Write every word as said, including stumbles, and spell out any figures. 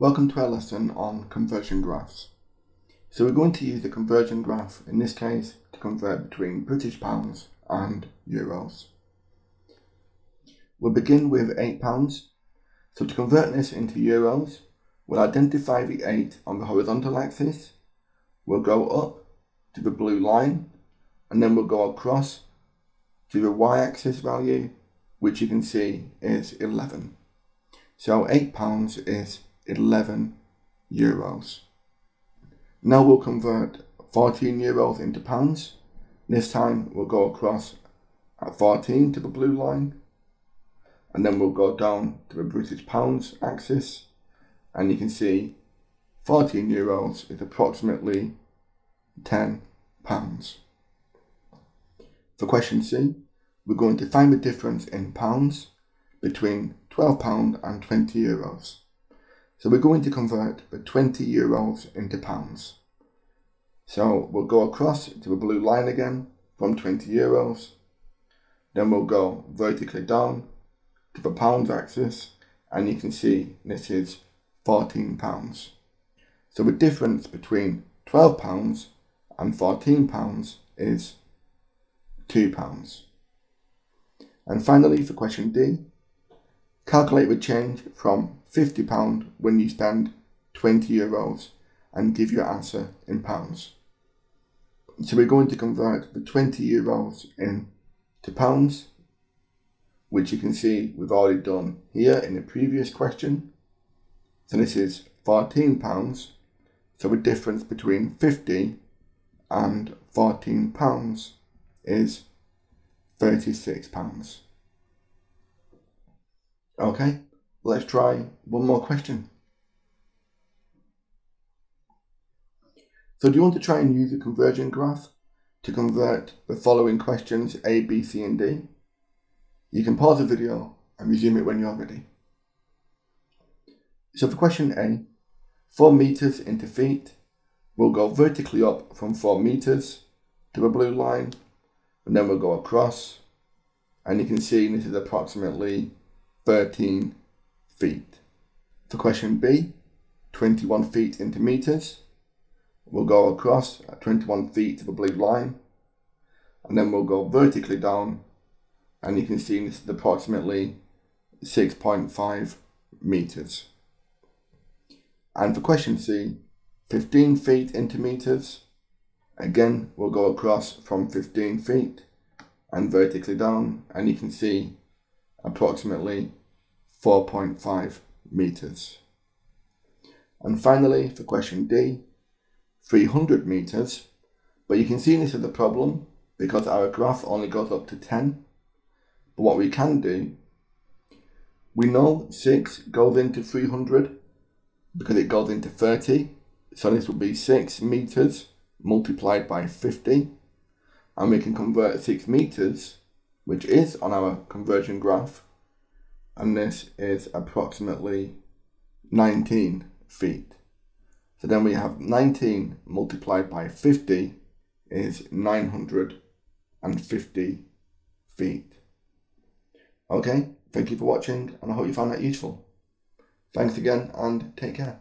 Welcome to our lesson on conversion graphs. So we're going to use the conversion graph in this case to convert between British pounds and euros. We'll begin with eight pounds. So to convert this into euros, we'll identify the eight on the horizontal axis, we'll go up to the blue line, and then we'll go across to the y-axis value, which you can see is eleven. So eight pounds is eleven euros. Now we'll convert fourteen euros into pounds. This time we'll go across at fourteen to the blue line, and then we'll go down to the British pounds axis, and you can see fourteen euros is approximately ten pounds. For question C, we're going to find the difference in pounds between twelve pounds and twenty euros. So we're going to convert the twenty euros into pounds. So we'll go across to the blue line again from twenty euros. Then we'll go vertically down to the pounds axis, and you can see this is fourteen pounds. So the difference between twelve pounds and fourteen pounds is two pounds. And finally, for question D, calculate the change from fifty pounds when you spend twenty euros and give your answer in pounds. So we're going to convert the twenty euros into pounds, which you can see we've already done here in the previous question. So this is fourteen pounds. So the difference between fifty and fourteen pounds is thirty-six pounds. Okay, let's try one more question. So do you want to try and use a conversion graph to convert the following questions A, B, C and D? You can pause the video and resume it when you're ready. So for question A, four meters into feet, we'll go vertically up from four meters to the blue line, and then we'll go across, and you can see this is approximately thirteen feet. For question B, twenty-one feet into meters, we'll go across at twenty-one feet to the blue line, and then we'll go vertically down, and you can see this is approximately six point five meters. And for question C, fifteen feet into meters, again we'll go across from fifteen feet and vertically down, and you can see approximately four point five meters. And finally, for question D, three hundred meters, but you can see this is a problem because our graph only goes up to ten. But what we can do, we know six goes into three hundred because it goes into thirty, so this will be six meters multiplied by fifty, and we can convert six meters, which is on our conversion graph, and this is approximately nineteen feet. So then we have nineteen multiplied by fifty is nine hundred fifty feet. Okay, thank you for watching, and I hope you found that useful. Thanks again, and take care.